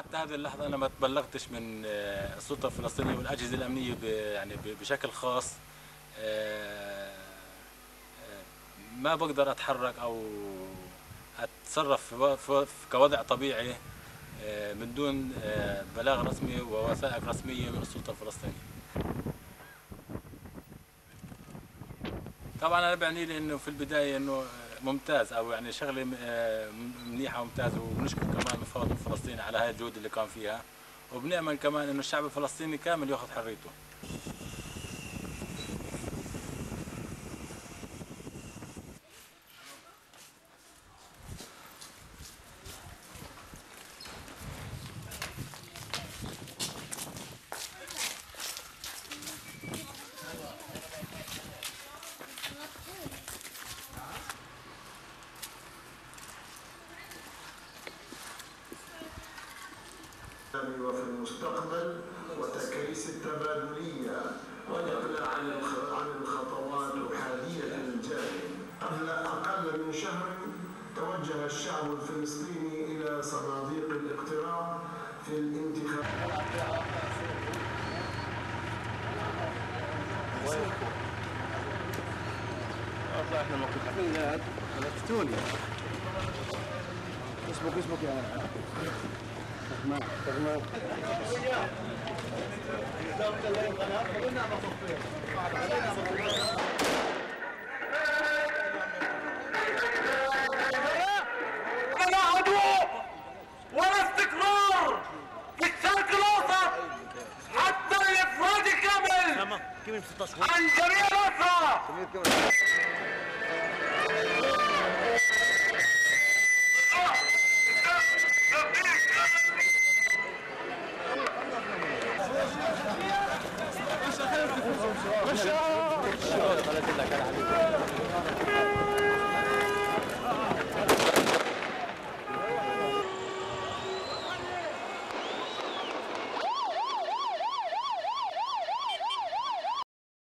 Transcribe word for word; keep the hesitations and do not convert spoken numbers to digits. حتى هذه اللحظه انا ما تبلغتش من السلطه الفلسطينيه والاجهزه الامنيه يعني بشكل خاص. ما بقدر اتحرك او اتصرف كوضع طبيعي من دون بلاغ رسمي ووثائق رسميه من السلطه الفلسطينيه. طبعا انا بعني لي انه في البدايه انه ممتاز او يعني شغله منيحه وممتازه، وبنشكر كمان مفوض فلسطين على هاي الجهود اللي كان فيها، وبنامل كمان انه الشعب الفلسطيني كامل ياخذ حريته. وفي المستقبل وتكريس التبادلية والإقلاع عن الخطوات حالية الجارية. قبل أقل من شهر توجه الشعب الفلسطيني إلى صناديق الاقتراع في الانتخابات. تمام تمام أنا عدو ولا استقرار في الشرق الأوسط حتى الإفراد كامل عن جميع الأسرى. مش